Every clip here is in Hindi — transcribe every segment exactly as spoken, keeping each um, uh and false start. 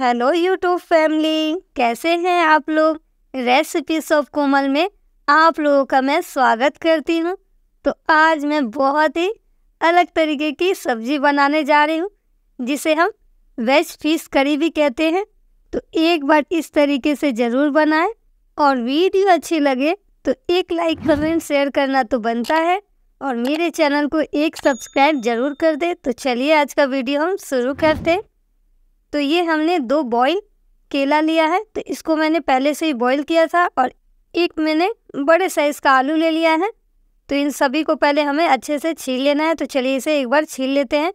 हेलो यूट्यूब फैमिली, कैसे हैं आप लोग। रेसिपीज ऑफ कोमल में आप लोगों का मैं स्वागत करती हूं। तो आज मैं बहुत ही अलग तरीके की सब्ज़ी बनाने जा रही हूं, जिसे हम वेज फिश करी भी कहते हैं। तो एक बार इस तरीके से ज़रूर बनाएं और वीडियो अच्छी लगे तो एक लाइक कमेंट शेयर करना तो बनता है, और मेरे चैनल को एक सब्सक्राइब ज़रूर कर दें। तो चलिए आज का वीडियो हम शुरू करते हैं। तो ये हमने दो बॉईल केला लिया है, तो इसको मैंने पहले से ही बॉईल किया था, और एक मैंने बड़े साइज़ का आलू ले लिया है। तो इन सभी को पहले हमें अच्छे से छील लेना है। तो चलिए इसे एक बार छील लेते हैं।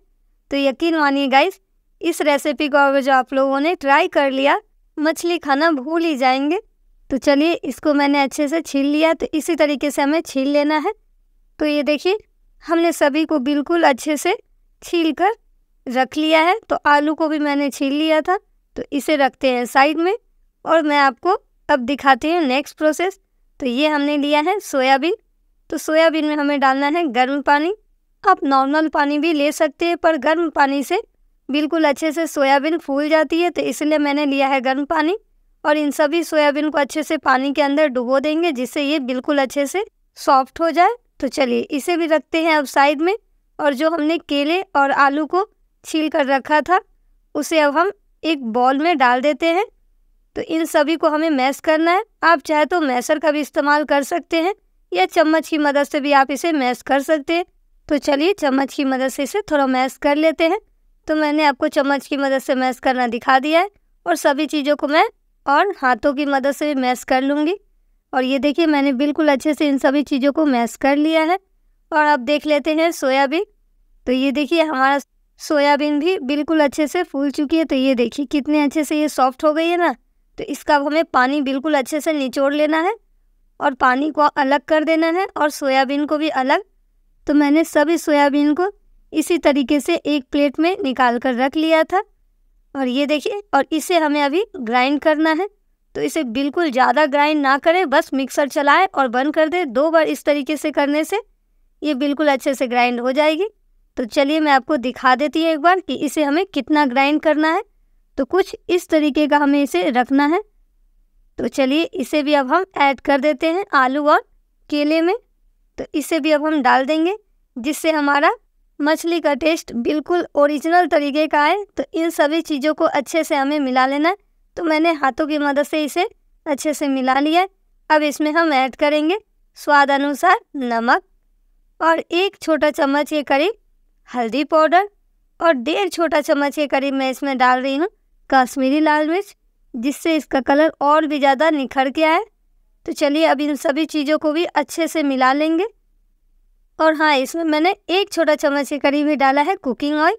तो यकीन मानिए गाइस, इस रेसिपी को अगर जो आप लोगों ने ट्राई कर लिया, मछली खाना भूल ही जाएंगे। तो चलिए इसको मैंने अच्छे से छील लिया। तो इसी तरीके से हमें छील लेना है। तो ये देखिए, हमने सभी को बिल्कुल अच्छे से छील कर रख लिया है। तो आलू को भी मैंने छील लिया था, तो इसे रखते हैं साइड में। और मैं आपको अब दिखाती हूँ नेक्स्ट प्रोसेस। तो ये हमने लिया है सोयाबीन। तो सोयाबीन में हमें डालना है गर्म पानी। आप नॉर्मल पानी भी ले सकते हैं, पर गर्म पानी से बिल्कुल अच्छे से सोयाबीन फूल जाती है। तो इसलिए मैंने लिया है गर्म पानी। और इन सभी सोयाबीन को अच्छे से पानी के अंदर डुबो देंगे, जिससे ये बिल्कुल अच्छे से सॉफ्ट हो जाए। तो चलिए इसे भी रखते हैं अब साइड में। और जो हमने केले और आलू को छील कर रखा था, उसे अब हम एक बॉल में डाल देते हैं। तो इन सभी को हमें मैश करना है। आप चाहे तो मैशर का भी इस्तेमाल कर सकते हैं, या चम्मच की मदद से भी आप इसे मैश कर सकते हैं। तो चलिए चम्मच की मदद से इसे थोड़ा मैश कर लेते हैं। तो मैंने आपको चम्मच की मदद से मैश करना दिखा दिया है, और सभी चीज़ों को मैं और हाथों की मदद से भी मैश कर लूँगी। और ये देखिए, मैंने बिल्कुल अच्छे से इन सभी चीज़ों को मैश कर लिया है। और अब देख लेते हैं सोयाबीन। तो ये देखिए, हमारा सोयाबीन भी बिल्कुल अच्छे से फूल चुकी है। तो ये देखिए कितने अच्छे से ये सॉफ्ट हो गई है ना। तो इसका अब हमें पानी बिल्कुल अच्छे से निचोड़ लेना है, और पानी को अलग कर देना है, और सोयाबीन को भी अलग। तो मैंने सभी सोयाबीन को इसी तरीके से एक प्लेट में निकाल कर रख लिया था। और ये देखिए, और इसे हमें अभी ग्राइंड करना है। तो इसे बिल्कुल ज़्यादा ग्राइंड ना करें, बस मिक्सर चलाएं और बंद कर दें। दो बार इस तरीके से करने से ये बिल्कुल अच्छे से ग्राइंड हो जाएगी। तो चलिए मैं आपको दिखा देती हूँ एक बार कि इसे हमें कितना ग्राइंड करना है। तो कुछ इस तरीके का हमें इसे रखना है। तो चलिए इसे भी अब हम ऐड कर देते हैं आलू और केले में। तो इसे भी अब हम डाल देंगे, जिससे हमारा मछली का टेस्ट बिल्कुल ओरिजिनल तरीके का है। तो इन सभी चीज़ों को अच्छे से हमें मिला लेना है। तो मैंने हाथों की मदद से इसे अच्छे से मिला लिया। अब इसमें हम ऐड करेंगे स्वाद अनुसार नमक, और एक छोटा चम्मच के करीब हल्दी पाउडर, और डेढ़ छोटा चम्मच के करीब मैं इसमें डाल रही हूँ कश्मीरी लाल मिर्च, जिससे इसका कलर और भी ज़्यादा निखर के आए। तो चलिए अब इन सभी चीज़ों को भी अच्छे से मिला लेंगे। और हाँ, इसमें मैंने एक छोटा चम्मच के करीब ही डाला है कुकिंग ऑयल,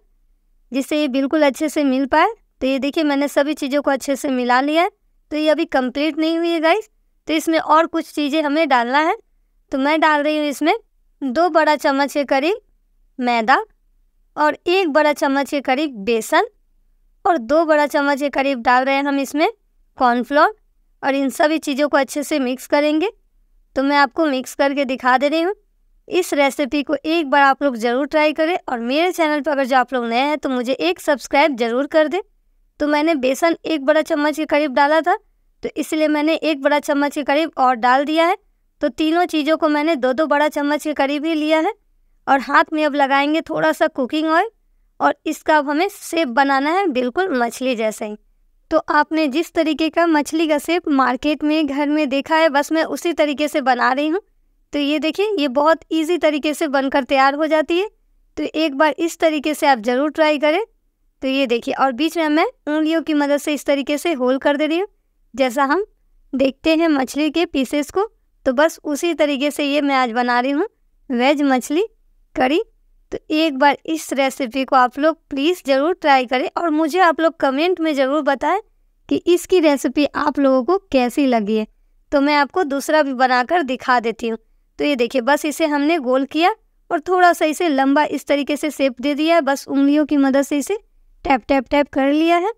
जिससे ये बिल्कुल अच्छे से मिल पाए। तो ये देखिए, मैंने सभी चीज़ों को अच्छे से मिला लिया है। तो ये अभी कंप्लीट नहीं हुई है गाइस। तो इसमें और कुछ चीज़ें हमें डालना है। तो मैं डाल रही हूँ इसमें दो बड़ा चम्मच के करीब मैदा, और एक बड़ा चम्मच के करीब बेसन, और दो बड़ा चम्मच के करीब डाल रहे हैं हम इसमें कॉर्नफ्लोर। और इन सभी चीज़ों को अच्छे से मिक्स करेंगे। तो मैं आपको मिक्स करके दिखा दे रही हूँ। इस रेसिपी को एक बार आप लोग ज़रूर ट्राई करें, और मेरे चैनल पर अगर जो आप लोग नए हैं तो मुझे एक सब्सक्राइब ज़रूर कर दें। तो मैंने बेसन एक बड़ा चम्मच के करीब डाला था, तो इसलिए मैंने एक बड़ा चम्मच के करीब और डाल दिया है। तो तीनों चीज़ों को मैंने दो दो बड़ा चम्मच के करीब ही लिया है। और हाथ में अब लगाएंगे थोड़ा सा कुकिंग ऑयल, और इसका अब हमें शेप बनाना है बिल्कुल मछली जैसे ही। तो आपने जिस तरीके का मछली का शेप मार्केट में घर में देखा है, बस मैं उसी तरीके से बना रही हूँ। तो ये देखिए, ये बहुत इजी तरीके से बनकर तैयार हो जाती है। तो एक बार इस तरीके से आप ज़रूर ट्राई करें। तो ये देखिए, और बीच में मैं उंगलियों की मदद से इस तरीके से होल कर दे रही हूँ, जैसा हम देखते हैं मछली के पीसेस को। तो बस उसी तरीके से ये मैं आज बना रही हूँ वेज मछली करी। तो एक बार इस रेसिपी को आप लोग प्लीज़ ज़रूर ट्राई करें, और मुझे आप लोग कमेंट में ज़रूर बताएं कि इसकी रेसिपी आप लोगों को कैसी लगी है। तो मैं आपको दूसरा भी बनाकर दिखा देती हूँ। तो ये देखिए, बस इसे हमने गोल किया, और थोड़ा सा इसे लंबा इस तरीके से शेप दे दिया है। बस उंगलियों की मदद से इसे टैप टैप टैप कर लिया है।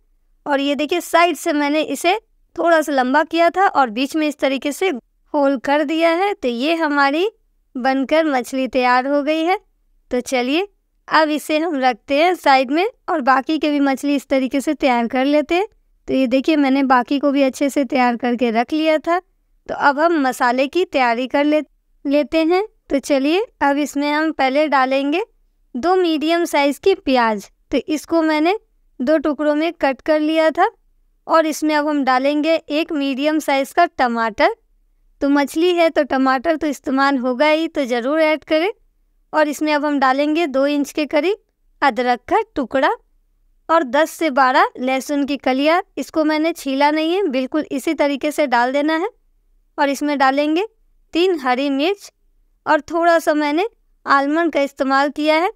और ये देखिए, साइड से मैंने इसे थोड़ा सा लंबा किया था, और बीच में इस तरीके से होल कर दिया है। तो ये हमारी बनकर मछली तैयार हो गई है। तो चलिए अब इसे हम रखते हैं साइड में, और बाकी के भी मछली इस तरीके से तैयार कर लेते हैं। तो ये देखिए मैंने बाकी को भी अच्छे से तैयार करके रख लिया था। तो अब हम मसाले की तैयारी कर ले लेते हैं। तो चलिए अब इसमें हम पहले डालेंगे दो मीडियम साइज़ की प्याज। तो इसको मैंने दो टुकड़ों में कट कर लिया था और इसमें अब हम डालेंगे एक मीडियम साइज़ का टमाटर। तो मछली है तो टमाटर तो इस्तेमाल होगा ही, तो ज़रूर ऐड करें। और इसमें अब हम डालेंगे दो इंच के करीब अदरक का टुकड़ा और दस से बारह लहसुन की कलियां। इसको मैंने छीला नहीं है, बिल्कुल इसी तरीके से डाल देना है। और इसमें डालेंगे तीन हरी मिर्च और थोड़ा सा मैंने आलमंड का इस्तेमाल किया है।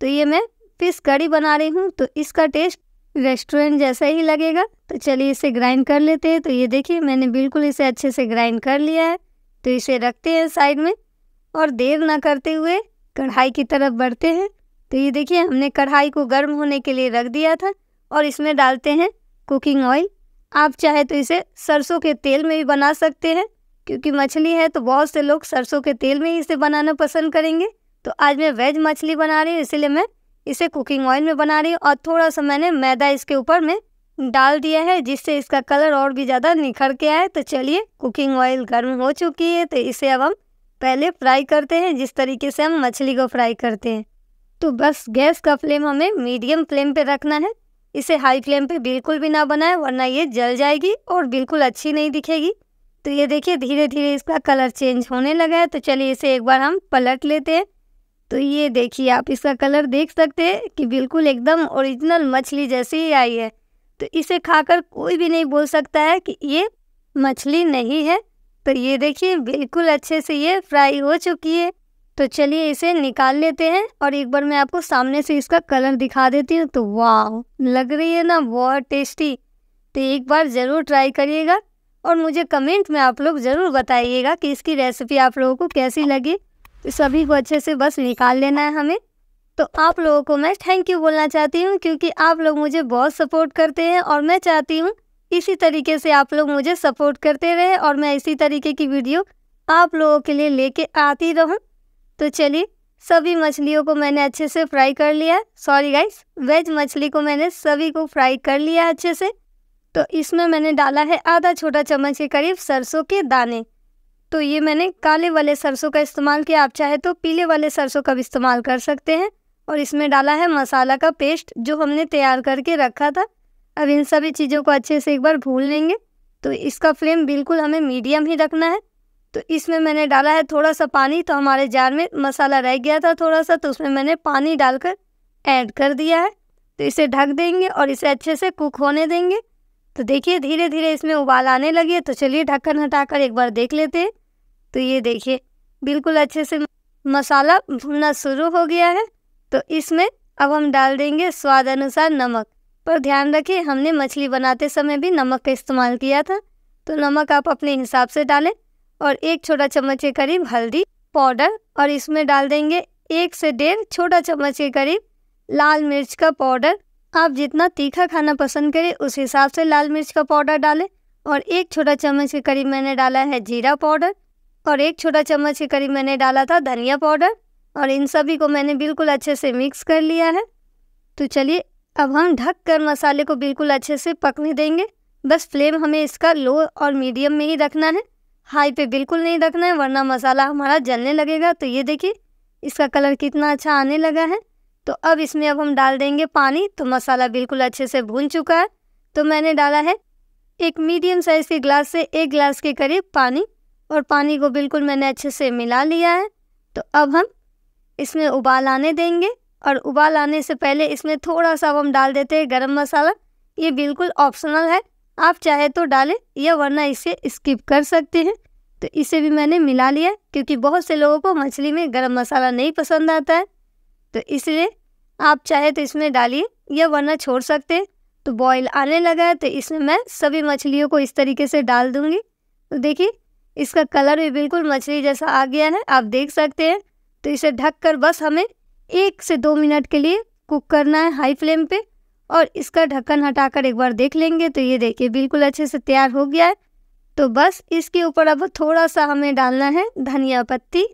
तो ये मैं फिश कड़ी बना रही हूँ तो इसका टेस्ट रेस्टोरेंट जैसा ही लगेगा। तो चलिए इसे ग्राइंड कर लेते हैं। तो ये देखिए मैंने बिल्कुल इसे अच्छे से ग्राइंड कर लिया है। तो इसे रखते हैं साइड में और देर ना करते हुए कढ़ाई की तरफ बढ़ते हैं। तो ये देखिए हमने कढ़ाई को गर्म होने के लिए रख दिया था और इसमें डालते हैं कुकिंग ऑयल। आप चाहे तो इसे सरसों के तेल में भी बना सकते हैं, क्योंकि मछली है तो बहुत से लोग सरसों के तेल में ही इसे बनाना पसंद करेंगे। तो आज मैं वेज मछली बना रही हूँ, इसीलिए मैं इसे कुकिंग ऑयल में बना रही हूँ। और थोड़ा सा मैंने मैदा इसके ऊपर में डाल दिया है जिससे इसका कलर और भी ज़्यादा निखर के आए। तो चलिए कुकिंग ऑयल गर्म हो चुकी है, तो इसे अब हम पहले फ्राई करते हैं जिस तरीके से हम मछली को फ्राई करते हैं। तो बस गैस का फ्लेम हमें मीडियम फ्लेम पे रखना है। इसे हाई फ्लेम पे बिल्कुल भी ना बनाएं, वरना ये जल जाएगी और बिल्कुल अच्छी नहीं दिखेगी। तो ये देखिए धीरे धीरे इसका कलर चेंज होने लगा है। तो चलिए इसे एक बार हम पलट लेते हैं। तो ये देखिए आप इसका कलर देख सकते हैं कि बिल्कुल एकदम ओरिजिनल मछली जैसी ही आई है। तो इसे खाकर कोई भी नहीं बोल सकता है कि ये मछली नहीं है। तो ये देखिए बिल्कुल अच्छे से ये फ्राई हो चुकी है। तो चलिए इसे निकाल लेते हैं और एक बार मैं आपको सामने से इसका कलर दिखा देती हूँ। तो वाह, लग रही है ना बहुत टेस्टी। तो एक बार ज़रूर ट्राई करिएगा और मुझे कमेंट में आप लोग ज़रूर बताइएगा कि इसकी रेसिपी आप लोगों को कैसी लगी। सभी को अच्छे से बस निकाल लेना है हमें। तो आप लोगों को मैं थैंक यू बोलना चाहती हूँ, क्योंकि आप लोग मुझे बहुत सपोर्ट करते हैं और मैं चाहती हूँ इसी तरीके से आप लोग मुझे सपोर्ट करते रहें और मैं इसी तरीके की वीडियो आप लोगों के लिए लेके आती रहूँ। तो चलिए सभी मछलियों को मैंने अच्छे से फ्राई कर लिया है। सॉरी गाइस, वेज मछली को मैंने सभी को फ्राई कर लिया अच्छे से। तो इसमें मैंने डाला है आधा छोटा चम्मच के करीब सरसों के दाने। तो ये मैंने काले वाले सरसों का इस्तेमाल किया, आप चाहे तो पीले वाले सरसों का भी इस्तेमाल कर सकते हैं। और इसमें डाला है मसाला का पेस्ट जो हमने तैयार करके रखा था। अब इन सभी चीज़ों को अच्छे से एक बार भून लेंगे। तो इसका फ्लेम बिल्कुल हमें मीडियम ही रखना है। तो इसमें मैंने डाला है थोड़ा सा पानी। तो हमारे जार में मसाला रह गया था थोड़ा सा, तो उसमें मैंने पानी डालकर ऐड कर दिया है। तो इसे ढक देंगे और इसे अच्छे से कुक होने देंगे। तो देखिए धीरे धीरे इसमें उबाल आने लगी है। तो चलिए ढक्कन हटाकर एक बार देख लेते हैं। तो ये देखिए बिल्कुल अच्छे से मसाला भुनना शुरू हो गया है। तो इसमें अब हम डाल देंगे स्वाद अनुसार नमक। पर ध्यान रखिए हमने मछली बनाते समय भी नमक का इस्तेमाल किया था, तो नमक आप अपने हिसाब से डालें। और एक छोटा चम्मच के करीब हल्दी पाउडर और इसमें डाल देंगे एक से डेढ़ छोटा चम्मच के करीब लाल मिर्च का पाउडर। आप जितना तीखा खाना पसंद करें उस हिसाब से लाल मिर्च का पाउडर डालें। और एक छोटा चम्मच के करीब मैंने डाला है जीरा पाउडर और एक छोटा चम्मच के करीब मैंने डाला था धनिया पाउडर। और इन सभी को मैंने बिल्कुल अच्छे से मिक्स कर लिया है। तो चलिए अब हम ढक कर मसाले को बिल्कुल अच्छे से पकने देंगे। बस फ्लेम हमें इसका लो और मीडियम में ही रखना है, हाई पे बिल्कुल नहीं रखना है, वरना मसाला हमारा जलने लगेगा। तो ये देखिए इसका कलर कितना अच्छा आने लगा है। तो अब इसमें अब हम डाल देंगे पानी। तो मसाला बिल्कुल अच्छे से भून चुका है। तो मैंने डाला है एक मीडियम साइज़ के गिलास से एक गिलास के करीब पानी और पानी को बिल्कुल मैंने अच्छे से मिला लिया है। तो अब हम इसमें उबाल आने देंगे और उबाल आने से पहले इसमें थोड़ा सा हम डाल देते हैं गरम मसाला। ये बिल्कुल ऑप्शनल है, आप चाहे तो डालें या वरना इसे स्किप कर सकते हैं। तो इसे भी मैंने मिला लिया, क्योंकि बहुत से लोगों को मछली में गरम मसाला नहीं पसंद आता है। तो इसलिए आप चाहे तो इसमें डालिए या वरना छोड़ सकते हैं। तो बॉयल आने लगा है, तो इसमें मैं सभी मछलियों को इस तरीके से डाल दूँगी। तो देखिए इसका कलर भी बिल्कुल मछली जैसा आ गया है, आप देख सकते हैं। तो इसे ढककर बस हमें एक से दो मिनट के लिए कुक करना है हाई फ्लेम पे। और इसका ढक्कन हटाकर एक बार देख लेंगे। तो ये देखिए बिल्कुल अच्छे से तैयार हो गया है। तो बस इसके ऊपर अब थोड़ा सा हमें डालना है धनिया पत्ती।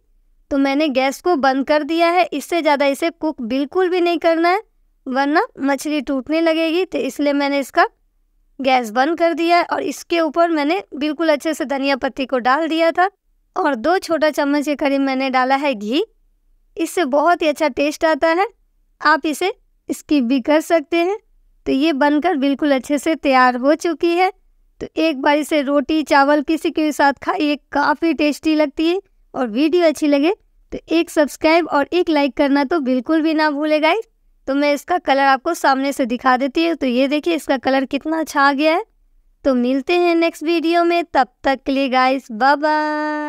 तो मैंने गैस को बंद कर दिया है, इससे ज़्यादा इसे कुक बिल्कुल भी नहीं करना है, वरना मछली टूटने लगेगी। तो इसलिए मैंने इसका गैस बंद कर दिया और इसके ऊपर मैंने बिल्कुल अच्छे से धनिया पत्ती को डाल दिया था और दो छोटा चम्मच के करीब मैंने डाला है घी। इससे बहुत ही अच्छा टेस्ट आता है, आप इसे स्किप भी कर सकते हैं। तो ये बनकर बिल्कुल अच्छे से तैयार हो चुकी है। तो एक बार इसे रोटी चावल किसी के साथ खाइए, काफ़ी टेस्टी लगती है। और वीडियो अच्छी लगे तो एक सब्सक्राइब और एक लाइक करना तो बिल्कुल भी ना भूलें गाइस। तो मैं इसका कलर आपको सामने से दिखा देती हूँ। तो ये देखिए इसका कलर कितना अच्छा आ गया है। तो मिलते हैं नेक्स्ट वीडियो में, तब तक के लिए गाइस बाय बाय।